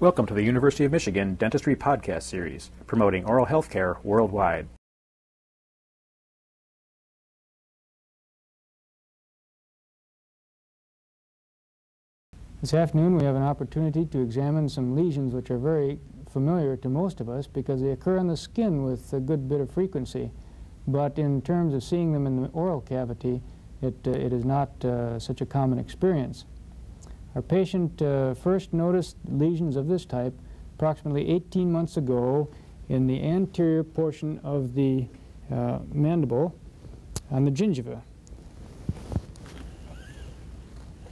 Welcome to the University of Michigan Dentistry Podcast Series, promoting oral health care worldwide. This afternoon we have an opportunity to examine some lesions which are very familiar to most of us because they occur on the skin with a good bit of frequency. But in terms of seeing them in the oral cavity, it is not such a common experience. Our patient first noticed lesions of this type approximately 18 months ago in the anterior portion of the mandible on the gingiva.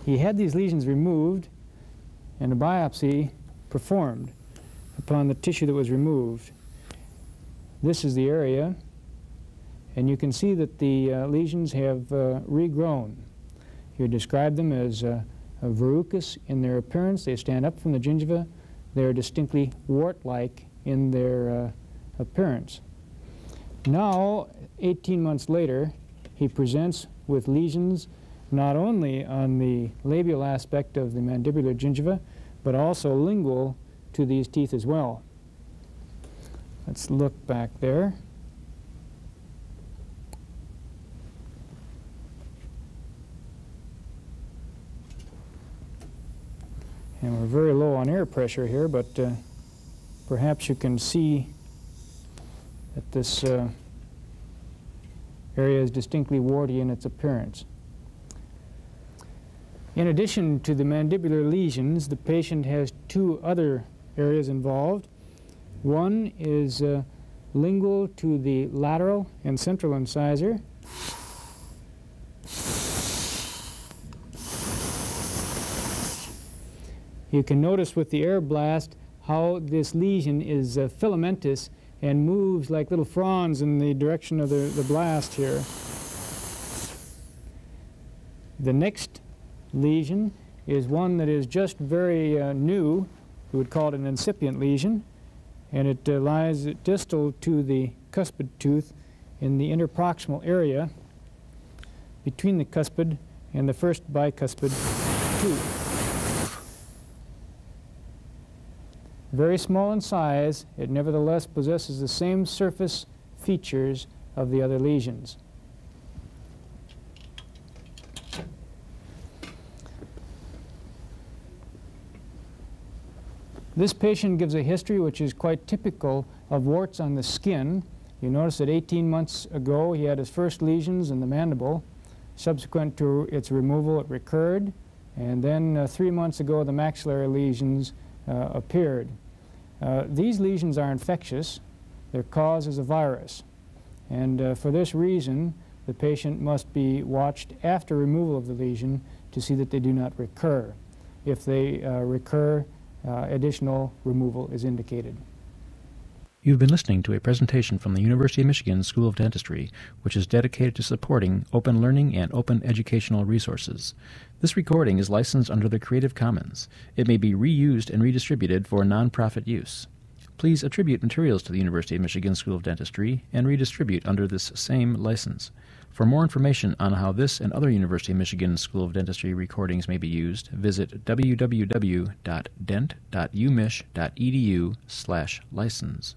He had these lesions removed and a biopsy performed upon the tissue that was removed. This is the area, and you can see that the lesions have regrown. You describe them as verrucous in their appearance. They stand up from the gingiva. They are distinctly wart-like in their appearance. Now, 18 months later, he presents with lesions not only on the labial aspect of the mandibular gingiva, but also lingual to these teeth as well. Let's look back there. And we're very low on air pressure here, but perhaps you can see that this area is distinctly warty in its appearance. In addition to the mandibular lesions, the patient has two other areas involved. One is lingual to the lateral and central incisor. You can notice with the air blast how this lesion is filamentous and moves like little fronds in the direction of the blast here. The next lesion is one that is just very new. We would call it an incipient lesion, and it lies distal to the cuspid tooth in the interproximal area between the cuspid and the first bicuspid tooth. Very small in size, it nevertheless possesses the same surface features of the other lesions. This patient gives a history which is quite typical of warts on the skin. You notice that 18 months ago he had his first lesions in the mandible. Subsequent to its removal, it recurred. And then 3 months ago, the maxillary lesions appeared. These lesions are infectious. Their cause is a virus. And for this reason, the patient must be watched after removal of the lesion to see that they do not recur. If they recur, additional removal is indicated. You've been listening to a presentation from the University of Michigan School of Dentistry, which is dedicated to supporting open learning and open educational resources. This recording is licensed under the Creative Commons. It may be reused and redistributed for nonprofit use. Please attribute materials to the University of Michigan School of Dentistry and redistribute under this same license. For more information on how this and other University of Michigan School of Dentistry recordings may be used, visit www.dent.umich.edu/license.